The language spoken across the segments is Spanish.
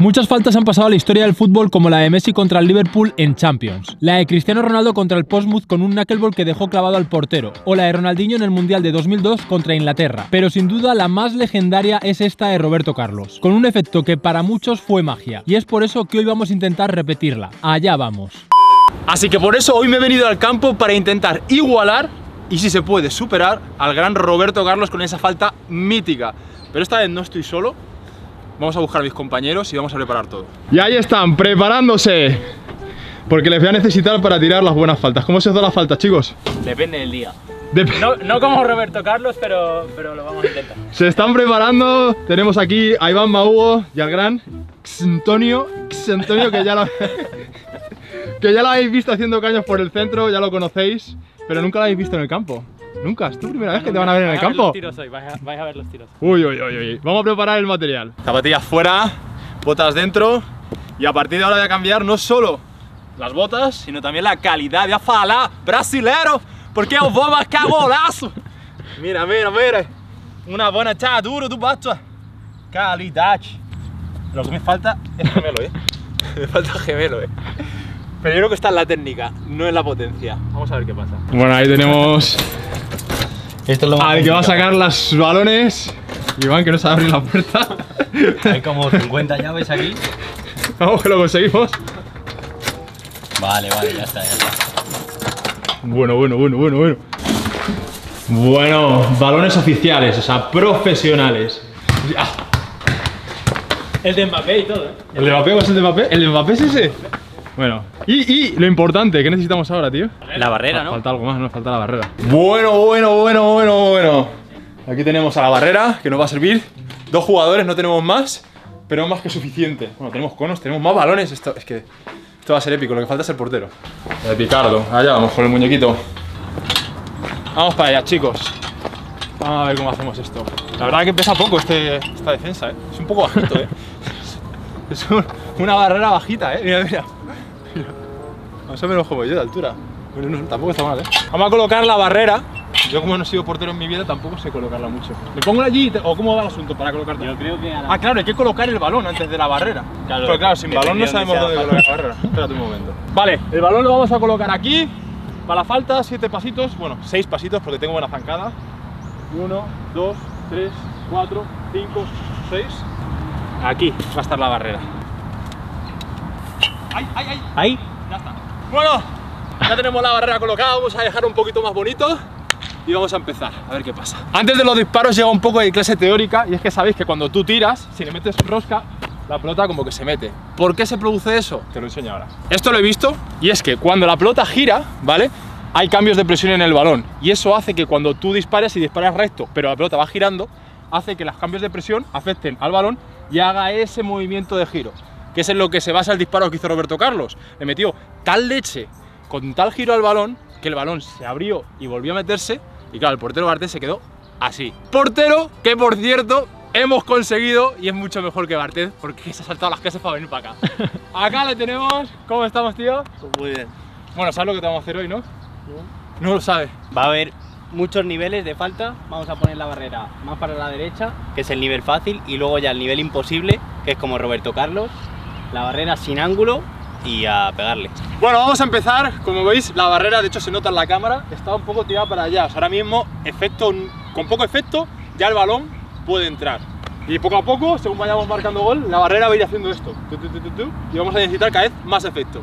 Muchas faltas han pasado a la historia del fútbol, como la de Messi contra el Liverpool en Champions, la de Cristiano Ronaldo contra el Portsmouth con un knuckleball que dejó clavado al portero, o la de Ronaldinho en el Mundial de 2002 contra Inglaterra. Pero sin duda la más legendaria es esta de Roberto Carlos, con un efecto que para muchos fue magia, y es por eso que hoy vamos a intentar repetirla. Allá vamos. Así que por eso hoy me he venido al campo para intentar igualar, y si se puede superar, al gran Roberto Carlos con esa falta mítica. Pero esta vez no estoy solo. Vamos a buscar a mis compañeros y vamos a preparar todo. Y ahí están, preparándose, porque les voy a necesitar para tirar las buenas faltas. ¿Cómo se os da la falta, chicos? Depende del día. No como Roberto Carlos, pero lo vamos a intentar. Se están preparando. Tenemos aquí a Iván Mahugo y al gran Xantonio, que ya lo habéis visto haciendo caños por el centro, ya lo conocéis, pero nunca lo habéis visto en el campo. Nunca, es tu primera vez que te van a ver en el campo. Vais a ver los tiros. Uy. Vamos a preparar el material. Zapatillas fuera, botas dentro. Y a partir de ahora voy a cambiar no solo las botas, sino también la calidad. Ya fala, brasilero, porque os vou marcar golazo. Mira. Una buena chá, duro, tú basta. Calidad. Lo que me falta es gemelo, Me falta gemelo, Pero yo creo que está en la técnica, no en la potencia. Vamos a ver qué pasa. Bueno, ahí tenemos. Esto es lo más al que va a sacar los balones. Iván, que no sabe abrir la puerta. Hay como 50 llaves aquí. Vamos, que lo conseguimos. Vale, ya está. Bueno. Bueno, balones oficiales, o sea, profesionales. Ya. El de Mbappé y todo, ¿El de Mbappé? ¿Cuál es el de Mbappé? ¿El de Mbappé es ese? Bueno, y lo importante, ¿qué necesitamos ahora, tío? La barrera, ¿no? Falta algo más, nos falta la barrera. Bueno. Aquí tenemos a la barrera, que nos va a servir. 2 jugadores, no tenemos más, pero más que suficiente. Bueno, tenemos conos, tenemos más balones. Esto va a ser épico, lo que falta es el portero. De Picardo, allá vamos con el muñequito. Vamos para allá, chicos. Vamos a ver cómo hacemos esto. La verdad que pesa poco esta defensa, Es un poco bajito, Es una barrera bajita, Mira. Más o menos como yo de altura. Bueno, no, tampoco está mal, Vamos a colocar la barrera. Yo, como no he sido portero en mi vida, tampoco sé colocarla mucho. ¿Le pongo allí o cómo va el asunto para colocarla? Yo creo que ahora... claro, hay que colocar el balón antes de la barrera. Claro, pero claro, sin balón no sabemos dónde colocar la barrera. Espérate un momento. Vale, el balón lo vamos a colocar aquí. Para la falta, 7 pasitos. Bueno, 6 pasitos porque tengo buena zancada. 1, 2, 3, 4, 5, 6. Aquí va a estar la barrera. ¡Ay! Ahí. Ya está. Bueno, ya tenemos la barrera colocada, vamos a dejar un poquito más bonito y vamos a empezar, a ver qué pasa. Antes de los disparos llega un poco de clase teórica, y es que sabéis que cuando tú tiras, si le metes rosca, la pelota como que se mete. ¿Por qué se produce eso? Te lo enseño ahora. Esto lo he visto, y es que cuando la pelota gira, ¿vale? Hay cambios de presión en el balón, y eso hace que cuando tú dispares, si disparas recto, pero la pelota va girando, hace que los cambios de presión afecten al balón y haga ese movimiento de giro, que es en lo que se basa el disparo que hizo Roberto Carlos. Le metió tal leche con tal giro al balón que el balón se abrió y volvió a meterse, y claro, el portero Barthez se quedó así. Portero que, por cierto, hemos conseguido, y es mucho mejor que Barthez porque se ha saltado las casas para venir para acá. Acá le tenemos. ¿Cómo estamos, tío? Muy bien. Bueno, ¿sabes lo que te vamos a hacer hoy, no? No lo sabes. Va a haber muchos niveles de falta. Vamos a poner la barrera más para la derecha, que es el nivel fácil, y luego ya el nivel imposible, que es como Roberto Carlos. La barrera sin ángulo y a pegarle. Bueno, vamos a empezar. Como veis, la barrera, de hecho se nota en la cámara, está un poco tirada para allá. O sea, ahora mismo, con poco efecto, ya el balón puede entrar. Y poco a poco, según vayamos marcando gol, la barrera va a ir haciendo esto. Y vamos a necesitar cada vez más efecto.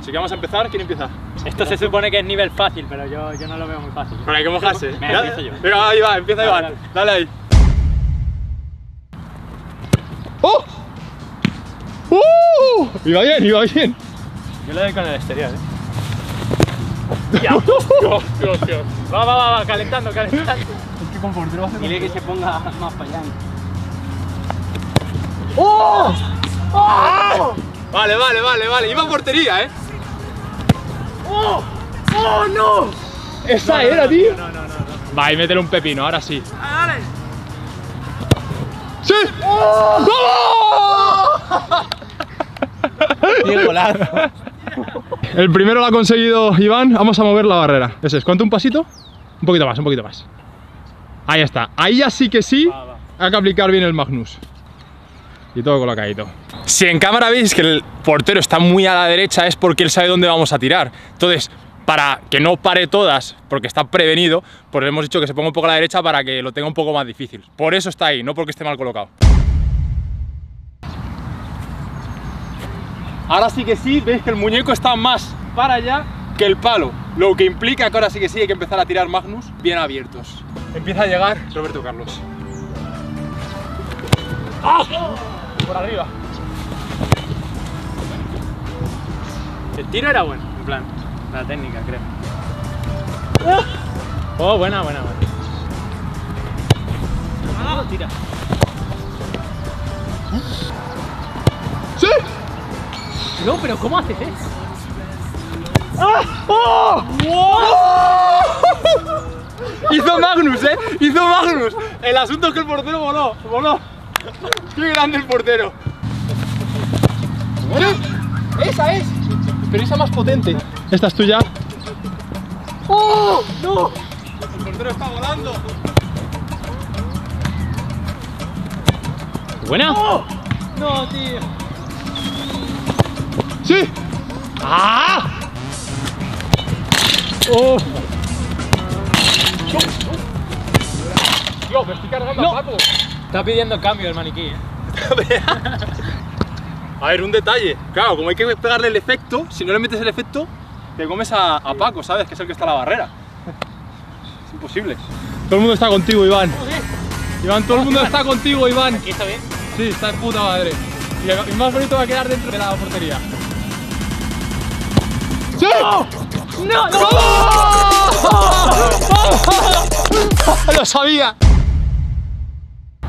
Así que vamos a empezar. ¿Quién empieza? Esto se supone que es nivel fácil, pero yo no lo veo muy fácil. Pero hay que mojarse. Venga, ahí va, empieza Iván. Dale ahí. ¡Oh! Iba bien. Yo le doy con el exterior, Ya. Dios. Va, calentando. Es que con portero va a ser. Dile que se ponga más para allá. ¡Oh! Vale. Iba a portería, ¡Oh, no! Esa era, tío. No. Va, y métele un pepino, ahora sí. Dale. ¡Sí! ¡Vamos! El primero lo ha conseguido Iván. Vamos a mover la barrera. Ese es. ¿Cuánto? ¿Un pasito? Un poquito más. Ahí está. Ahí ya sí que sí. Va. Hay que aplicar bien el Magnus. y todo colocadito. Si en cámara veis que el portero está muy a la derecha es porque él sabe dónde vamos a tirar. Entonces, para que no pare todas, porque está prevenido, pues le hemos dicho que se ponga un poco a la derecha para que lo tenga un poco más difícil. Por eso está ahí, no porque esté mal colocado. Ahora sí que sí, veis que el muñeco está más para allá que el palo, lo que implica que ahora sí que sí hay que empezar a tirar magnus bien abiertos. Empieza a llegar Roberto Carlos. ¡Ah! Por arriba. El tiro era bueno, en plan, la técnica, creo. Oh, buena, buena, buena. Ah, tira. ¡Sí! No, pero ¿cómo haces eso? ¡Ah! ¡Oh! ¡Wow! Hizo magnus, ¿eh? Hizo magnus. El asunto es que el portero voló, voló. ¡Qué grande el portero! ¿Sí? ¡Esa es! Pero esa más potente. ¿Esta es tuya? ¡Oh! ¡No! El portero está volando. ¿Buena? ¡Oh! ¡No, tío! ¡Sí! ¡Ah! ¡Oh! Tío, me estoy cargando a Paco. Está pidiendo cambio el maniquí, ¿eh? A ver, un detalle. Claro, como hay que pegarle el efecto, si no le metes el efecto, te comes a Paco, ¿sabes? Que es el que está en la barrera. Es imposible. Todo el mundo está contigo, Iván. Iván, todo el mundo está contigo, Iván. ¿Aquí está bien? Sí, está en puta madre. Y más bonito va a quedar dentro de la portería. ¡Sí! ¡No! ¡No! ¡No! ¡Oh! ¡Lo sabía!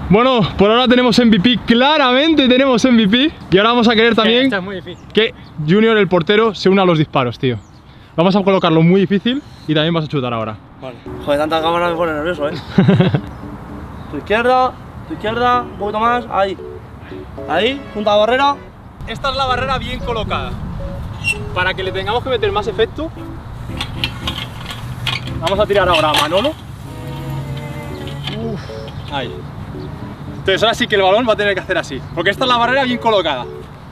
Bueno, por ahora tenemos MVP, claramente tenemos MVP. Y ahora vamos a querer también que Junior, el portero, se una a los disparos, tío. Vamos a colocarlo muy difícil y también vas a chutar ahora. Vale. Joder, tanta cámara me pone nervioso, ¿eh? Tu izquierda, un poquito más, ahí. Ahí, junto a la barrera. Esta es la barrera bien colocada. Para que le tengamos que meter más efecto, vamos a tirar ahora a Manolo. Uf, ahí. Entonces ahora sí que el balón va a tener que hacer así, porque esta es la barrera bien colocada.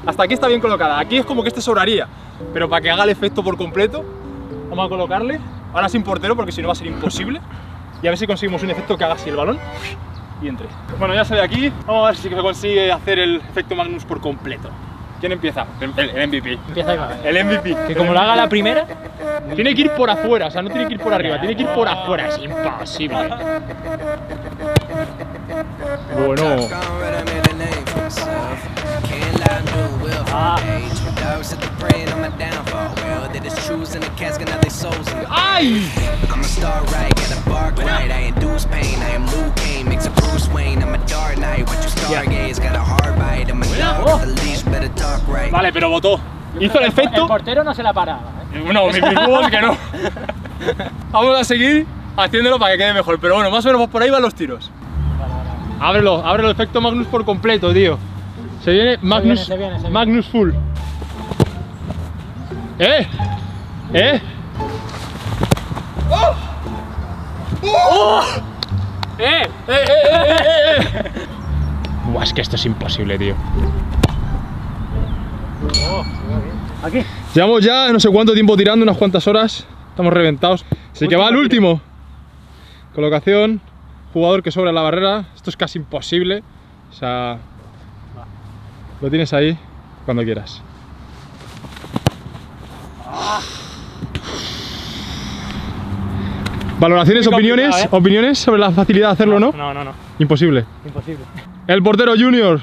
Hasta aquí está bien colocada, aquí es como que este sobraría, pero para que haga el efecto por completo, vamos a colocarle, ahora sin portero porque si no va a ser imposible, y a ver si conseguimos un efecto que haga así el balón y entre. Bueno, ya sale de aquí, vamos a ver si se consigue hacer el efecto magnus por completo. ¿Quién empieza? El MVP. Empieza Iván. El MVP. Que como lo haga la primera, tiene que ir por afuera, o sea, no tiene que ir por arriba, tiene que ir por afuera, es imposible. Bueno. Ah. ¡Ay! Yeah. Vale, pero votó. Hizo el efecto. El portero no se la paraba, ¿eh? No, mi cubo es que no. Vamos a seguir haciéndolo para que quede mejor. Pero bueno, más o menos por ahí van los tiros. Ábrelo, ábrelo, efecto magnus por completo, tío. Se viene magnus, se viene. Magnus full. ¿Eh? ¡Oh! ¡Oh! ¡Eh! Buah, es que esto es imposible, tío. Aquí. Llevamos ya no sé cuánto tiempo tirando, unas cuantas horas. Estamos reventados. Así que va el último. Colocación. Jugador que sobra la barrera, esto es casi imposible, o sea, lo tienes ahí cuando quieras. Valoraciones, opiniones, ¿eh? Opiniones sobre la facilidad de hacerlo, ¿no? No. Imposible. Imposible. El portero Junior,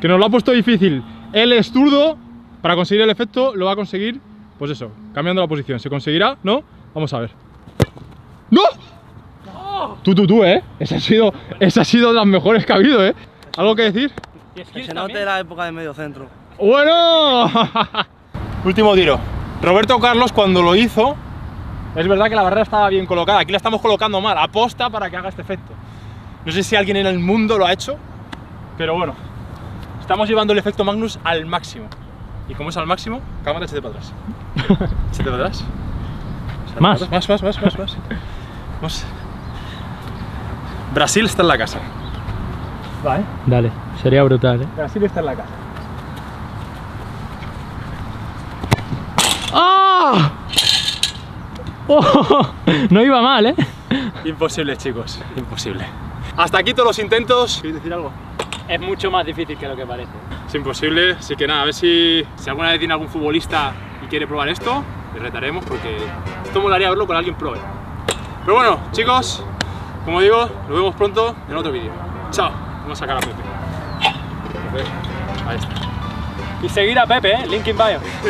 que nos lo ha puesto difícil, él es zurdo, para conseguir el efecto lo va a conseguir, pues eso, cambiando la posición. ¿Se conseguirá? ¿No? Vamos a ver. ¡No! Tú, ¿eh? Esa ha sido de las mejores que ha habido, ¿eh? ¿Algo que decir? Que se note la época de medio centro. ¡Bueno! Último tiro. Roberto Carlos, cuando lo hizo, es verdad que la barrera estaba bien colocada. Aquí la estamos colocando mal, aposta para que haga este efecto. No sé si alguien en el mundo lo ha hecho, pero bueno, estamos llevando el efecto magnus al máximo. Y como es al máximo, cámara, échate para atrás. Échate para atrás. Más. Brasil está en la casa. Va, ¿eh? Dale, sería brutal, ¿eh? Brasil está en la casa. ¡Ah! ¡Oh! ¡Oh! No iba mal, ¿eh? Imposible, chicos, imposible. Hasta aquí todos los intentos. ¿Quieres decir algo? Es mucho más difícil que lo que parece. Es imposible, así que nada, a ver si alguna vez tiene algún futbolista y quiere probar esto, le retaremos porque esto molaría verlo con alguien pro. Pero bueno, chicos, como digo, nos vemos pronto en otro vídeo. Chao, vamos a sacar a Pepe. Ahí está. Y seguir a Pepe, ¿eh? Link in bio.